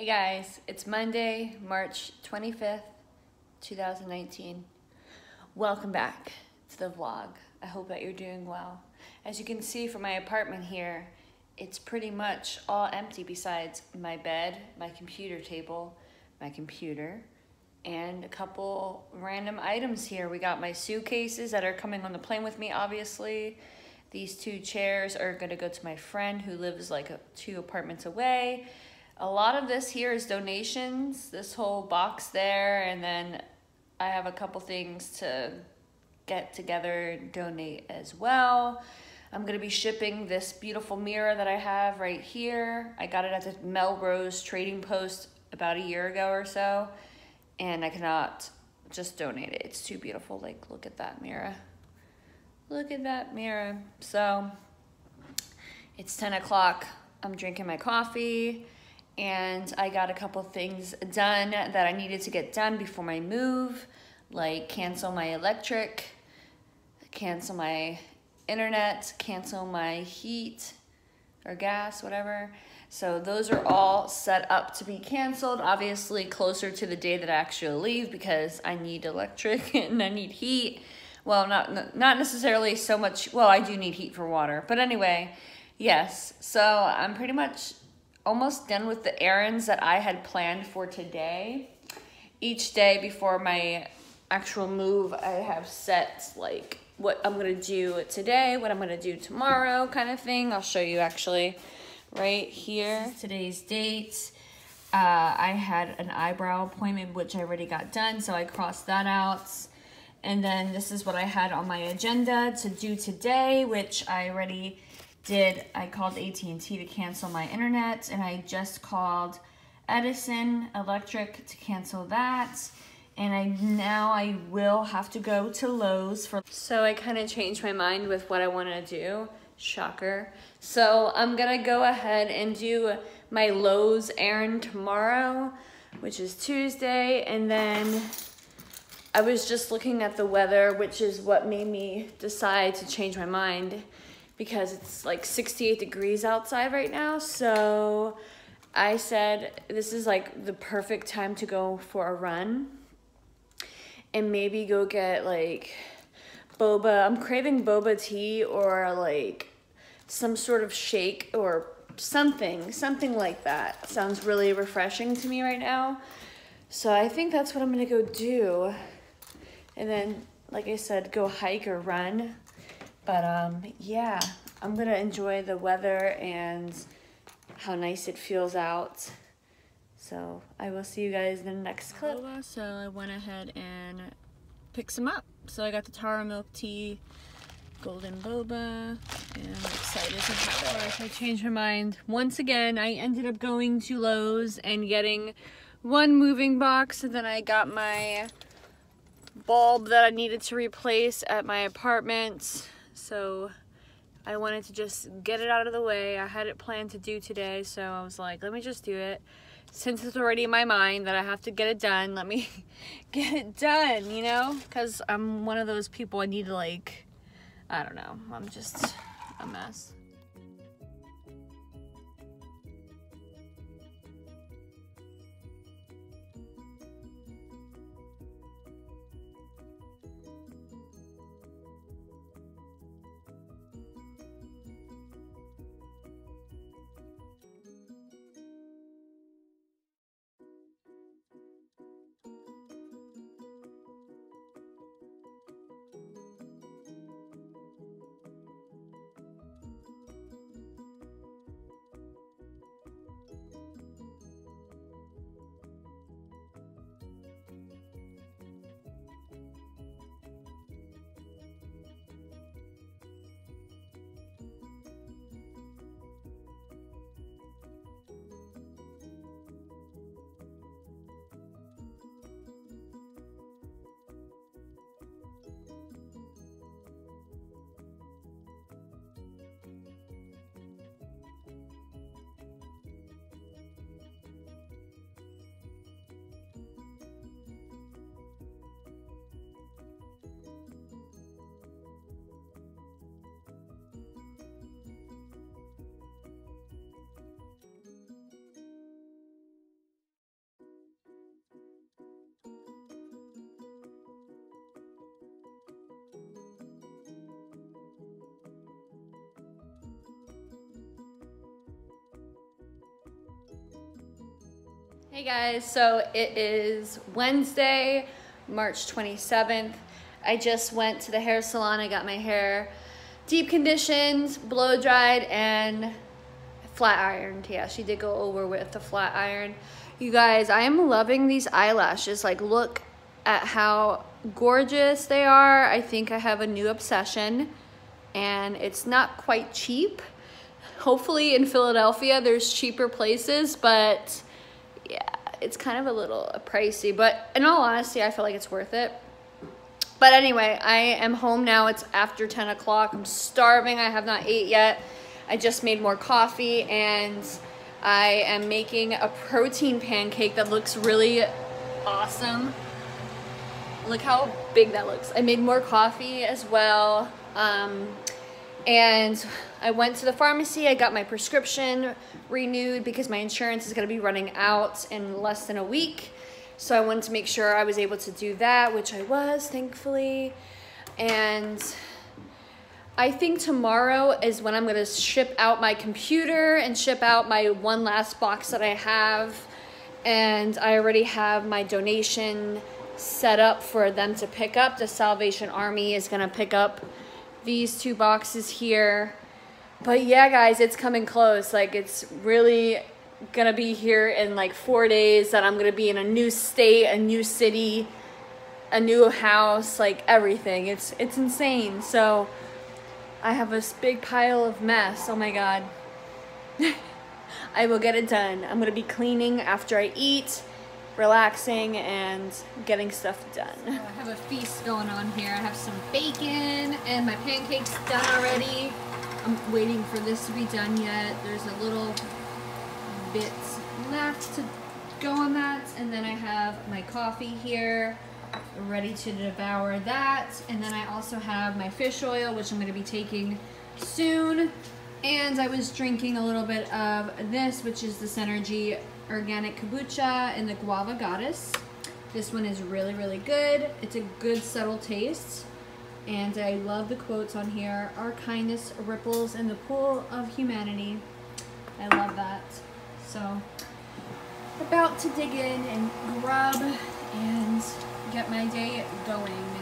Hey guys, it's Monday, March 25th, 2019. Welcome back to the vlog. I hope that you're doing well. As you can see from my apartment here, it's pretty much all empty besides my bed, my computer table, my computer, and a couple random items here. We got my suitcases that are coming on the plane with me, obviously. These two chairs are gonna go to my friend who lives like two apartments away. A lot of this here is donations, this whole box there, and then I have a couple things to get together, donate as well. I'm gonna be shipping this beautiful mirror that I have right here. I got it at the Melrose Trading Post about a year ago or so, and I cannot just donate it. It's too beautiful, like look at that mirror. Look at that mirror. So it's 10 o'clock, I'm drinking my coffee, and I got a couple things done that I needed to get done before my move, like cancel my electric, cancel my internet, cancel my heat or gas, whatever. So those are all set up to be canceled, obviously closer to the day that I actually leave because I need electric and I need heat. Well, not necessarily so much, well, I do need heat for water, but anyway, yes. So I'm pretty much almost done with the errands that I had planned for today. Each day before my actual move, I have set like what I'm gonna do today, what I'm gonna do tomorrow kind of thing. I'll show you actually right here. Today's date, I had an eyebrow appointment, which I already got done, so I crossed that out. And then this is what I had on my agenda to do today, which I already did. I called AT&T to cancel my internet, and I just called Edison Electric to cancel that, and now I will have to go to Lowe's for. So I kind of changed my mind with what I want to do, shocker. So I'm gonna go ahead and do my Lowe's errand tomorrow, which is Tuesday, and then I was just looking at the weather, which is what made me decide to change my mind, because it's like 68 degrees outside right now. So I said, this is like the perfect time to go for a run and maybe go get like boba. I'm craving boba tea or like some sort of shake or something like that. Sounds really refreshing to me right now. So I think that's what I'm gonna go do. And then, like I said, go hike or run. But yeah, I'm gonna enjoy the weather and how nice it feels out. So I will see you guys in the next clip. So I went ahead and picked some up. So I got the taro milk tea, golden boba, and I'm excited to have it. I changed my mind. Once again, I ended up going to Lowe's and getting one moving box, and then I got my bulb that I needed to replace at my apartment. So I wanted to just get it out of the way. I had it planned to do today, so I was like, let me just do it. Since it's already in my mind that I have to get it done, let me get it done, you know? Because I'm one of those people, I need to like, I don't know, I'm just a mess. Hey guys, so it is Wednesday, March 27th. I just went to the hair salon. I got my hair deep conditioned, blow dried, and flat ironed. Yeah, she did go over with the flat iron. You guys, I am loving these eyelashes. Like, look at how gorgeous they are. I think I have a new obsession, and it's not quite cheap. Hopefully in Philadelphia there's cheaper places, but yeah, it's kind of a little pricey, but in all honesty, I feel like it's worth it. But anyway, I am home now. It's after 10 o'clock. I'm starving. I have not ate yet. I just made more coffee, and I am making a protein pancake that looks really awesome. Look how big that looks. I made more coffee as well. And I went to the pharmacy. I got my prescription renewed because my insurance is going to be running out in less than a week. So I wanted to make sure I was able to do that, which I was, thankfully. And I think tomorrow is when I'm going to ship out my computer and ship out my one last box that I have. And I already have my donation set up for them to pick up. The Salvation Army is going to pick up these two boxes here. But yeah, guys, it's coming close. Like, it's really gonna be here in like 4 days that I'm gonna be in a new state, a new city, a new house, like everything. It's insane. So I have this big pile of mess. Oh my god. I will get it done. I'm gonna be cleaning after I eat, relaxing, and getting stuff done. So I have a feast going on here. I have some bacon and my pancakes done already. I'm waiting for this to be done yet. There's a little bit left to go on that. And then I have my coffee here, ready to devour that. And then I also have my fish oil, which I'm going to be taking soon. And I was drinking a little bit of this, which is the Synergy Organic Kombucha and the Guava Goddess. This one is really, really good. It's a good, subtle taste. And I love the quotes on here. Our kindness ripples in the pool of humanity. I love that. So, about to dig in and grub and get my day going.